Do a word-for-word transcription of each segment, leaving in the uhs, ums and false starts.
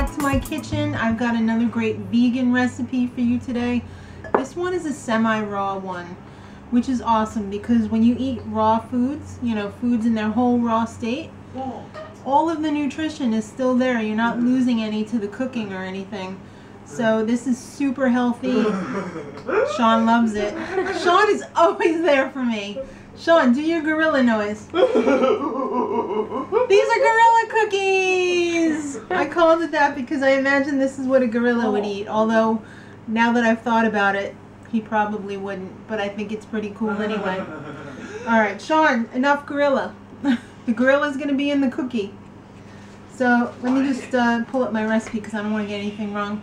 back to my kitchen. I've got another great vegan recipe for you today. This one is a semi-raw one, which is awesome because when you eat raw foods, you know, foods in their whole raw state, all of the nutrition is still there. You're not losing any to the cooking or anything. So this is super healthy. Sean loves it. Sean is always there for me. Sean, do your gorilla noise. These are gorilla cookies! I called it that because I imagine this is what a gorilla would eat, although now that I've thought about it, he probably wouldn't, but I think it's pretty cool anyway. Alright, Sean, enough gorilla. The gorilla's going to be in the cookie. So let me just uh, pull up my recipe because I don't want to get anything wrong.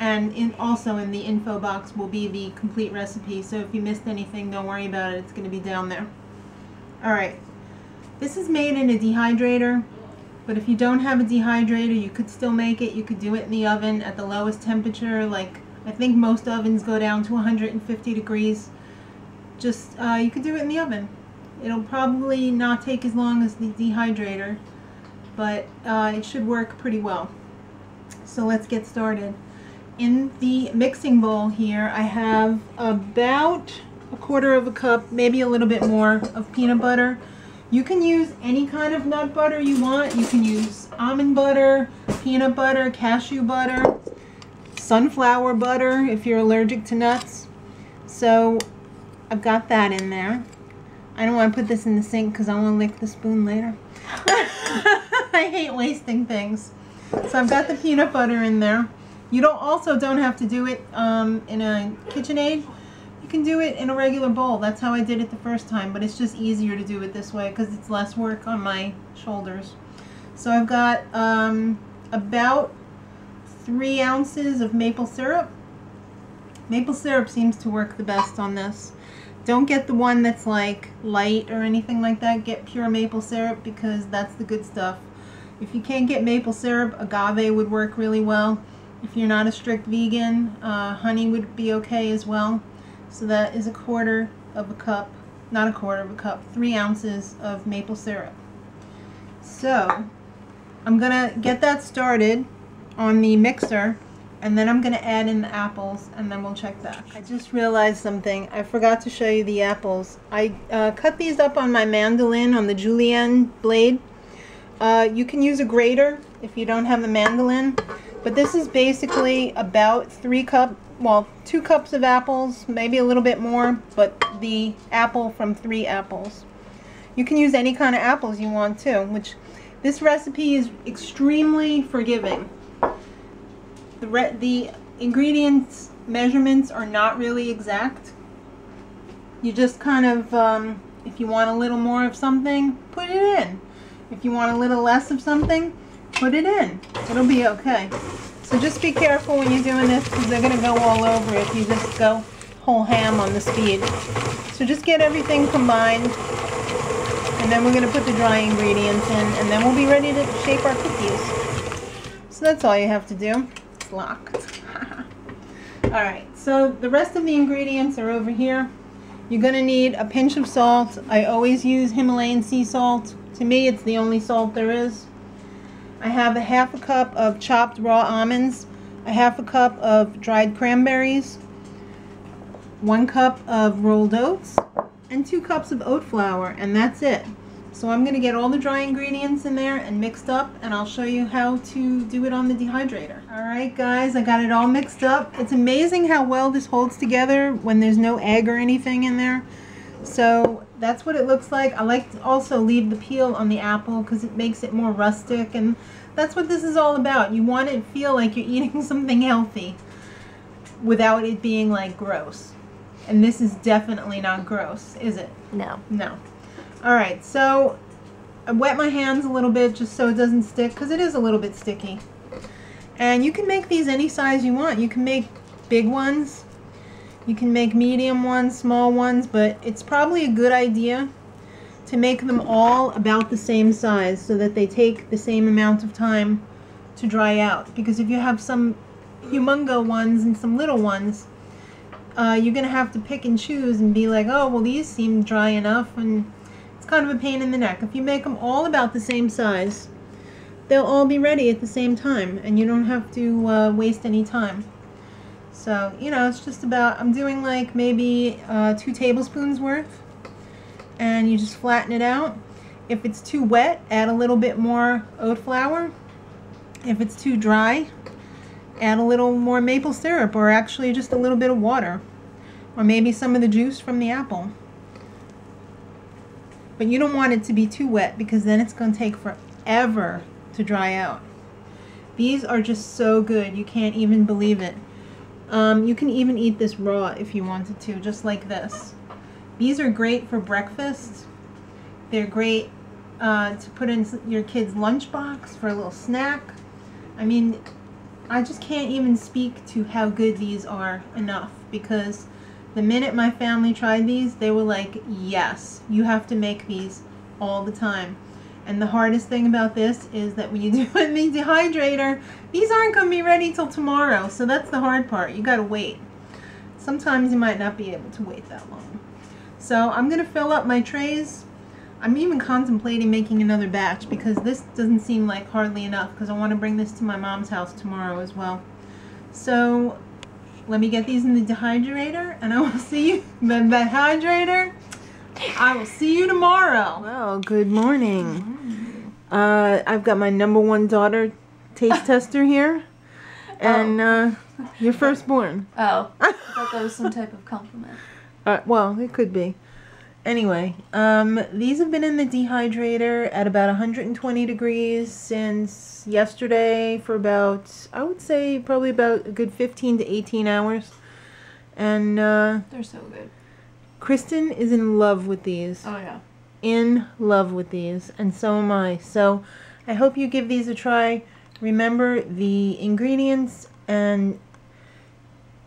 And in, also in the info box will be the complete recipe, so if you missed anything, don't worry about it. It's going to be down there. Alright, this is made in a dehydrator, but if you don't have a dehydrator, you could still make it. You could do it in the oven at the lowest temperature. Like, I think most ovens go down to one hundred fifty degrees. Just, uh, you could do it in the oven. It'll probably not take as long as the dehydrator, but uh, it should work pretty well. So let's get started. In the mixing bowl here, I have about a quarter of a cup, maybe a little bit more, of peanut butter. You can use any kind of nut butter you want. You can use almond butter, peanut butter, cashew butter, sunflower butter if you're allergic to nuts. So I've got that in there. I don't want to put this in the sink because I want to lick the spoon later. I hate wasting things. So I've got the peanut butter in there. You don't also don't have to do it um, in a KitchenAid. You can do it in a regular bowl. That's how I did it the first time, but it's just easier to do it this way because it's less work on my shoulders. So I've got um, about three ounces of maple syrup. Maple syrup seems to work the best on this. Don't get the one that's like light or anything like that. Get pure maple syrup because that's the good stuff. If you can't get maple syrup, agave would work really well. If you're not a strict vegan, uh, honey would be okay as well. So that is a quarter of a cup, not a quarter of a cup, three ounces of maple syrup. So I'm gonna get that started on the mixer, and then I'm gonna add in the apples, and then we'll check that. I just realized something. I forgot to show you the apples. I uh, cut these up on my mandolin, on the julienne blade. Uh, you can use a grater if you don't have the mandolin. But this is basically about three cup, well, two cups of apples, maybe a little bit more, but the apple from three apples. You can use any kind of apples you want too, which this recipe is extremely forgiving. The, re the ingredients measurements are not really exact. You just kind of, um, if you want a little more of something, put it in. If you want a little less of something, put it in. It'll be okay. So just be careful when you're doing this because they're going to go all over if you just go whole ham on the speed. So just get everything combined, and then we're going to put the dry ingredients in, and then we'll be ready to shape our cookies. So that's all you have to do. It's locked. Alright, so the rest of the ingredients are over here. You're going to need a pinch of salt. I always use Himalayan sea salt. To me, it's the only salt there is. I have a half a cup of chopped raw almonds, a half a cup of dried cranberries, one cup of rolled oats, and two cups of oat flour, and that's it. So I'm going to get all the dry ingredients in there and mixed up, and I'll show you how to do it on the dehydrator. Alright guys, I got it all mixed up. It's amazing how well this holds together when there's no egg or anything in there. So that's what it looks like. I like to also leave the peel on the apple because it makes it more rustic, and that's what this is all about. You want it to feel like you're eating something healthy without it being like gross. And this is definitely not gross, is it? No. No. Alright, so I wet my hands a little bit just so it doesn't stick because it is a little bit sticky. And you can make these any size you want. You can make big ones. You can make medium ones, small ones, but it's probably a good idea to make them all about the same size so that they take the same amount of time to dry out. Because if you have some humongo ones and some little ones, uh, you're going to have to pick and choose and be like, oh, well, these seem dry enough, and it's kind of a pain in the neck. If you make them all about the same size, they'll all be ready at the same time, and you don't have to uh, waste any time. So, you know, it's just about, I'm doing like maybe uh, two tablespoons worth, and you just flatten it out. If it's too wet, add a little bit more oat flour. If it's too dry, add a little more maple syrup, or actually just a little bit of water, or maybe some of the juice from the apple. But you don't want it to be too wet, because then it's going to take forever to dry out. These are just so good, you can't even believe it. Um, you can even eat this raw if you wanted to, just like this. These are great for breakfast. They're great uh, to put in your kids' lunchbox for a little snack. I mean, I just can't even speak to how good these are enough, because the minute my family tried these, they were like, yes, you have to make these all the time. And the hardest thing about this is that when you do it in the dehydrator, these aren't going to be ready till tomorrow. So that's the hard part. You got to wait. Sometimes you might not be able to wait that long. So I'm going to fill up my trays. I'm even contemplating making another batch, because this doesn't seem like hardly enough, because I want to bring this to my mom's house tomorrow as well. So let me get these in the dehydrator, and I will see you in the dehydrator. I will see you tomorrow. Well, good morning. Uh, I've got my number one daughter taste tester here, and oh. uh, your firstborn. Oh, I thought that was some type of compliment. Uh, well, it could be. Anyway, um, these have been in the dehydrator at about one hundred twenty degrees since yesterday for about, I would say, probably about a good fifteen to eighteen hours. And uh, they're so good. Kristen is in love with these. Oh, yeah. In love with these. And so am I. So I hope you give these a try. Remember the ingredients and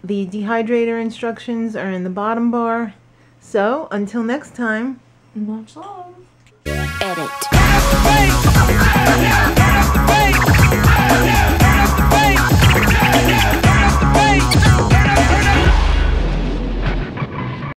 the dehydrator instructions are in the bottom bar. So until next time, much love. Edit.